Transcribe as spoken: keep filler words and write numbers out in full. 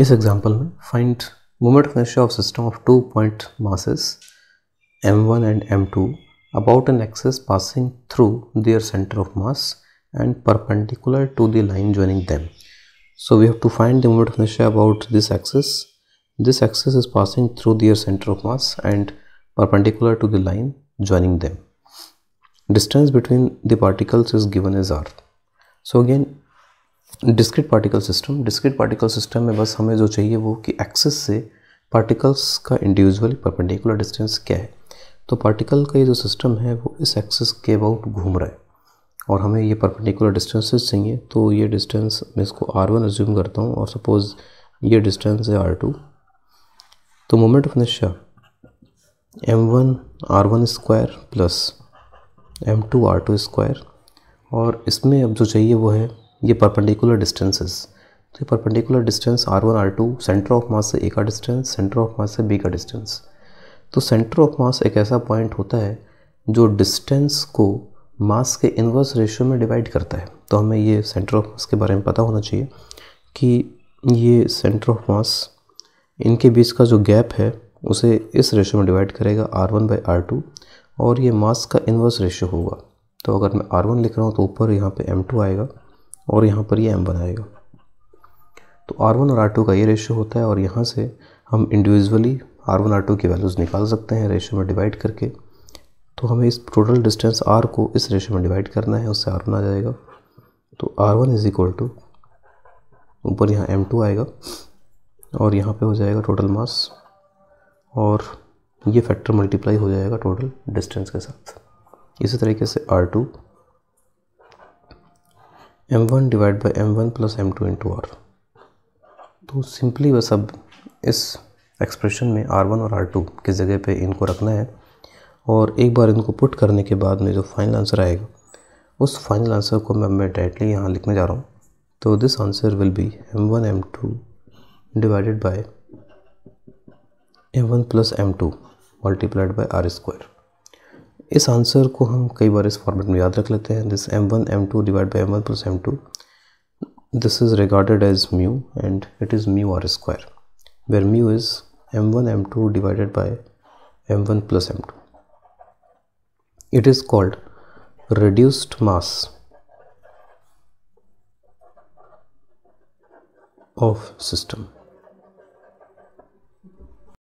इस एग्जाम्पल में find moment of inertia of system of two point masses M one and M two about an axis passing through their center of mass and perpendicular to the line joining them. So we have to find the moment of inertia about this axis. This axis is passing through their center of mass and perpendicular to the line joining them. Distance between the particles is given as r. So again discrete particle system. Discrete particle system में बस हमें जो चाहिए वो कि axis से particles का individual perpendicular distance क्या है. तो पार्टिकल का ये जो सिस्टम है वो इस एक्सिस के अबाउट घूम रहा है और हमें ये परपेंडिकुलर डिस्टेंसेस चाहिए. तो ये डिस्टेंस मैं इसको आर वन एज्यूम करता हूँ और सपोज ये डिस्टेंस है आर टू. तो moment of inertia M one R one square plus M two R two square और इसमें अब जो चाहिए वो है ये परपेंडिकुलर डिस्टेंसेस. तो ये perpendicular distance R one R two centre of mass से ए का डिस्टेंस, सेंटर ऑफ मास से बी का डिस्टेंस. तो सेंटर ऑफ मास एक ऐसा पॉइंट होता है जो डिस्टेंस को मास के इन्वर्स रेशियो में डिवाइड करता है. तो हमें ये सेंटर ऑफ मास के बारे में पता होना चाहिए कि ये सेंटर ऑफ मास इनके बीच का जो गैप है उसे इस रेशियो में डिवाइड करेगा R one by R two और ये मास का इन्वर्स रेशियो होगा. तो अगर मैं आर वन लिख रहा हूँ तो ऊपर यहाँ पे एम टू आएगा और यहाँ पर ये एम वन आएगा. तो आर वन और आर टू का ये रेशियो होता है और यहाँ से हम individually R one R two की वैल्यूज़ निकाल सकते हैं रेशियो में डिवाइड करके. तो हमें इस टोटल डिस्टेंस आर को इस रेशियो में डिवाइड करना है, उससे आर वन आ जाएगा. तो R one is equal to ऊपर यहाँ एम टू आएगा और यहाँ पे हो जाएगा टोटल मास और ये फैक्टर मल्टीप्लाई हो जाएगा टोटल डिस्टेंस के साथ. इसी तरीके से R two M one divide by M one plus M two into R. तो सिंपली बस अब इस एक्सप्रेशन में आर वन और आर टू की जगह पे इनको रखना है और एक बार इनको पुट करने के बाद में जो फाइनल आंसर आएगा उस फाइनल आंसर को मैं मैं डायरेक्टली यहाँ लिखने जा रहा हूँ. तो this answer will be M one M two divided by M one plus M two multiplied by R square. इस आंसर को हम कई बार इस फॉर्मेट में याद रख लेते हैं. This M one M two divide by M one plus M two this is regarded as mu and it is mu R square where mu is M one M two divided by M one plus M two. It is called reduced mass of system.